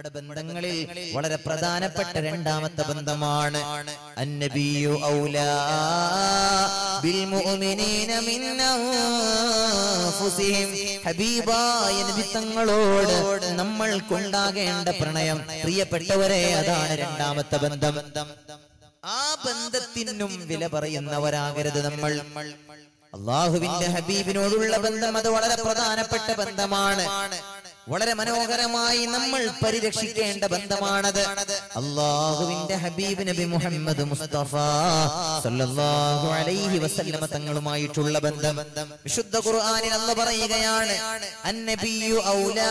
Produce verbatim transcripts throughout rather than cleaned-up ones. നമ്മുടെ ബന്ധങ്ങളിൽ വളരെ പ്രധാനപ്പെട്ട രണ്ടാമത്തെ ബന്ധമാണ് അന്നബിയു ഔലാ ബിൽ മുഅ്മിനീന മിൻ അൻഫുസിഹിം ഹബീബായ നബി തങ്ങളോട് നമ്മൾക്കുണ്ടാകേണ്ട പ്രണയം പ്രിയപ്പെട്ടവരെ അതാണ് രണ്ടാമത്തെ ബന്ധം ആ ബന്ധത്തിനും വില പറയുന്നവരാകരുത് നമ്മൾ അല്ലാഹുവിന്റെ ഹബീബിനോടുള്ള ബന്ധം അത് വളരെ പ്രധാനപ്പെട്ട ബന്ധമാണ് വളരെ മനോഹരമായി നമ്മൾ പരിരക്ഷിക്കേണ്ട ബന്ധമാണത് അല്ലാഹുവിന്റെ ഹബീബ് നബി മുഹമ്മദ് മുസ്തഫ സല്ലല്ലാഹു അലൈഹി വസല്ലമ തങ്ങളുമായിട്ടുള്ള ബന്ധം വിശുദ്ധ ഖുർആനിൽ അല്ലാഹു പറയുകയാണ് അന്നബിയു ഔലാ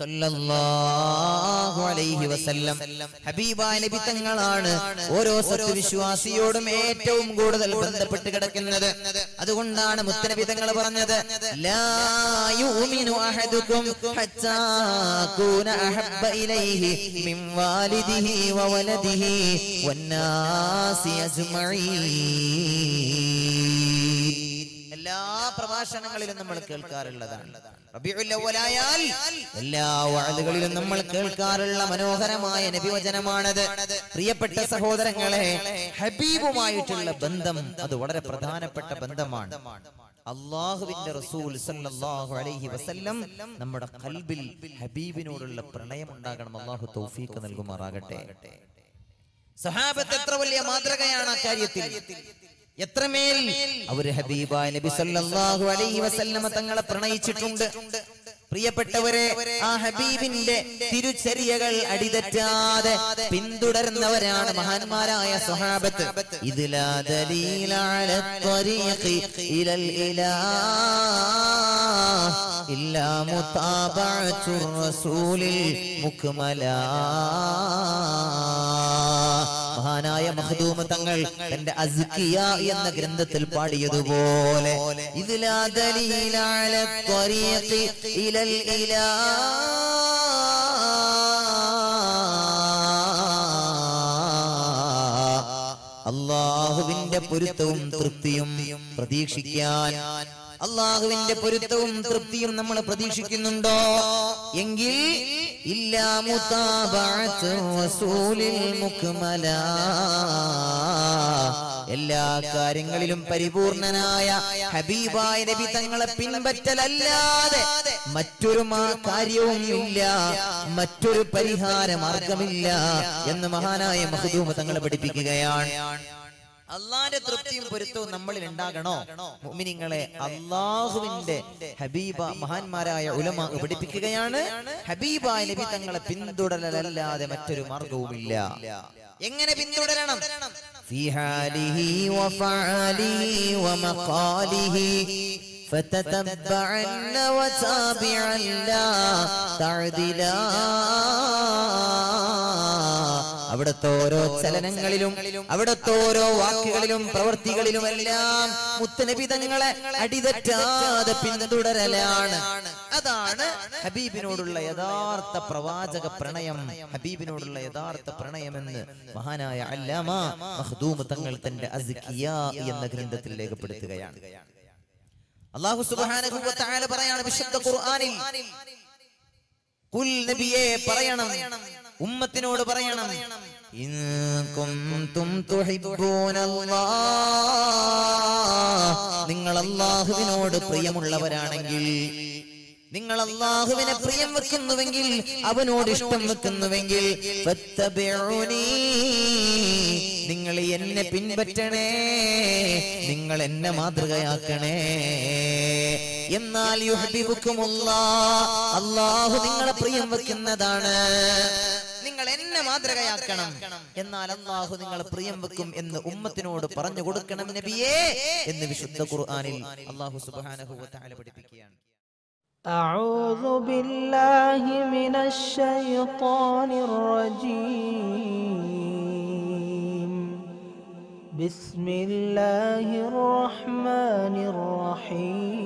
സല്ലല്ലാഹു അലൈഹി വസല്ലം ഹബീബായ നബി തങ്ങളാണ് ഓരോ സത്യവിശ്വാസിയോടും ഏറ്റവും കൂടുതൽ ബന്ധപ്പെട്ട് കിടക്കുന്നത് അതുകൊണ്ടാണ് മുത്തനബി തങ്ങൾ പറഞ്ഞത് ലാ യുമിനു അഹദുകും ഹത്താ കൂന അഹബ്ബ ഇലൈഹി മിൻ വാലിദിഹി വവലദിഹി വന്നാസി അജ്മഈൻ എല്ലാ പ്രഭാഷണങ്ങളിലും നമ്മൾ കേൾക്കാറുള്ളതാണ് റബീഉൽ അവ്വലായാൽ എല്ലാ വഅദുകളിലും നമ്മൾ കേൾക്കാറുള്ള മനോഹരമായ നബിവചനമാണത് പ്രിയപ്പെട്ട സഹോദരങ്ങളെ ഹബീബുമായിട്ടുള്ള ബന്ധം അത് വളരെ പ്രധാനപ്പെട്ട ബന്ധമാണ് അല്ലാഹുവിന്റെ റസൂൽ സല്ലല്ലാഹു അലൈഹി വസല്ലം നമ്മുടെ ഖൽബിൽ ഹബീബിനോടുള്ള പ്രണയം ഉണ്ടാകണം അല്ലാഹു തൗഫീഖ് നൽകുമാറാകട്ടെ സഹാബത്ത് എത്ര വലിയ മാതൃകയാണ് ആ കാര്യത്തിൽ എത്രമേൽ അവര് ഹബീബായ നബി സല്ലല്ലാഹു അലൈഹി വസല്ലമ തങ്ങളെ പ്രണയിച്ചിട്ടുണ്ട് പ്രിയപ്പെട്ടവരെ ആ ഹബീബിന്റെ തിരുചര്യകൾ അടിതെറ്റാതെ പിന്തുടരുന്നവരാണ് മഹാന്മാരായ സ്വഹാബത്ത് ഇതിലാ ദലീല അല ത്വരീഖി ഇലൽ ഇലാഹ് ഇല്ലാ മുതാബഅത്തു റസൂലിൽ മുക്മലാ മഹാനായ മഖ്ദൂമ തങ്ങൾ തന്റെ അസ്കിയ എന്ന ഗ്രന്ഥത്തിൽ പാടിയതുപോലെ ഇതിലാ ദലീല അല ത്വരീഖി إلى الإله الله وينده برتوم ترتيم بديشكيان الله وينده برتوم ترتيم نملا بديشكين نندا ينجي إلا متابعة رسول المكملا എല്ലാ കാര്യങ്ങളിലും പരിപൂർണനായ ഹബീബായ നബി തങ്ങളെ പിൻപറ്റലല്ലാതെ മറ്റൊരു കാര്യവും ഇല്ല മറ്റൊരു പരിഹാര മാർഗമില്ല എന്ന് മഹാനായ മഖ്ദൂമ തങ്ങളെ പഠിപ്പിക്കുകയാണ് അള്ളാന്റെ തൃപ്തിയും പൊരുത്തവും നമ്മളിൽ ഉണ്ടാകണോ മുഅ്മിനീങ്ങളെ അള്ളാഹുവിന്റെ ഹബീബ മഹാന്മാരായ ഉലമാ പഠിപ്പിക്കുകയാണ് ഹബീബായ നബി തങ്ങളെ പിന്തുടരലല്ലാതെ മറ്റൊരു മാർഗവുമില്ല എങ്ങനെ പിന്തുടരണം في حاله وفعاله ومقاله فتتبعن وتابعا لا تعدلا അവിടുത്തെ ഓരോ ചലനങ്ങളിലും അവിടുത്തെ ഓരോ വാക്കുകളിലും പ്രവൃത്തികളിലും എല്ലാം മുത്തനബി തങ്ങളെ അടിതെറ്റാതെ പിന്തുടരലാണ് അതാണ് ഹബീബിനോടുള്ള യഥാർത്ഥ പ്രവാചക പ്രണയം ഹബീബിനോടുള്ള യഥാർത്ഥ പ്രണയമെന്ന് മഹാനായ അല്ലാമ മഖ്ദൂമ തങ്ങൾ തന്റെ അസ്കിയ എന്ന ഗ്രന്ഥത്തിൽ രേഖപ്പെടുത്തുകയാണ് അല്ലാഹു സുബ്ഹാനഹു വ തആല പറയാണ് വിശുദ്ധ ഖുർആനിൽ ഖുൽ നബിയേ പറയണം ഉമ്മത്തിനോട് പറയണം ഇൻ കുൻതും തുഹിബ്ബൂനല്ലാഹ് നിങ്ങൾ അല്ലാഹുവിനോട് പ്രിയമുള്ളവരാണെങ്കിൽ നിങ്ങൾ അല്ലാഹുവിനെ പ്രിയം വെക്കുന്നുവെങ്കിൽ അവനോട് ഇഷ്ടം വെക്കുന്നുവെങ്കിൽ ഫത്തബിഉനി നിങ്ങൾ എന്നെ പിൻപറ്റണേ നിങ്ങൾ എന്നെ മാതൃകയാക്കണേ എന്നാൽ യുഹ്ബിബുകുമുല്ലാഹ് അല്ലാഹു നിങ്ങളെ പ്രിയം വെക്കുന്നതാണ് നിങ്ങൾ എന്നെ മാതൃകയാക്കണം എന്നാൽ അല്ലാഹു നിങ്ങളെ പ്രിയം വെക്കും എന്ന് ഉമ്മത്തിനോട് പറഞ്ഞു കൊടുക്കണം നബിയേ എന്ന് വിശുദ്ധ ഖുർആനിൽ അല്ലാഹു സുബ്ഹാനഹു വ തആല പഠിപ്പിക്കുകയാണ് أعوذ بالله من الشيطان الرجيم بسم الله الرحمن الرحيم